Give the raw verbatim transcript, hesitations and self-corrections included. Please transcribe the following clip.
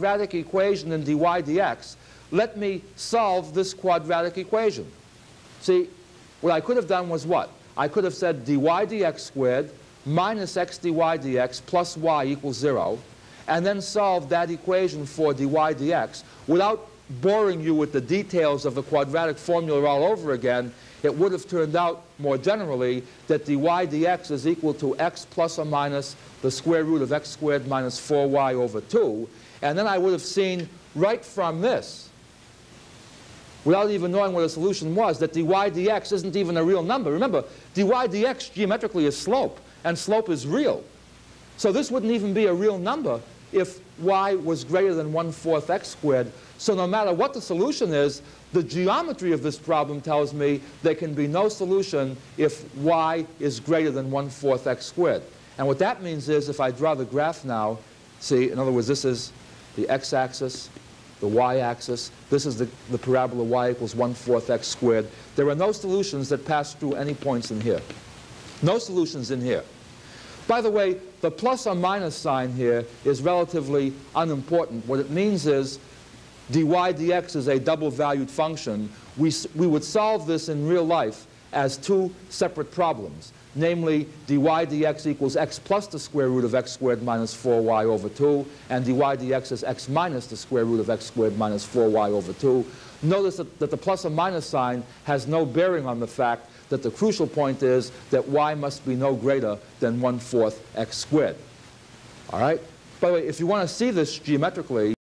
quadratic equation in dy dx, let me solve this quadratic equation. See, what I could have done was what? I could have said dy dx squared minus x dy dx plus y equals zero, and then solve that equation for dy dx without boring you with the details of the quadratic formula all over again. It would have turned out, more generally, that dy dx is equal to x plus or minus the square root of x squared minus four y over two. And then I would have seen right from this, without even knowing what the solution was, that dy dx isn't even a real number. Remember, dy dx geometrically is slope, and slope is real. So this wouldn't even be a real number if y was greater than one fourth x squared. So no matter what the solution is, the geometry of this problem tells me there can be no solution if y is greater than one fourth x squared. And what that means is, if I draw the graph now, see, in other words, this is the x-axis, the y-axis. This is the, the parabola y equals one fourth x squared. There are no solutions that pass through any points in here. No solutions in here. By the way, the plus or minus sign here is relatively unimportant. What it means is dy dx is a double-valued function. We, we would solve this in real life as two separate problems, namely dy dx equals x plus the square root of x squared minus four y over two, and dy dx is x minus the square root of x squared minus four y over two. Notice that, that the plus or minus sign has no bearing on the fact that the crucial point is that y must be no greater than one fourth x squared. All right? By the way, if you want to see this geometrically,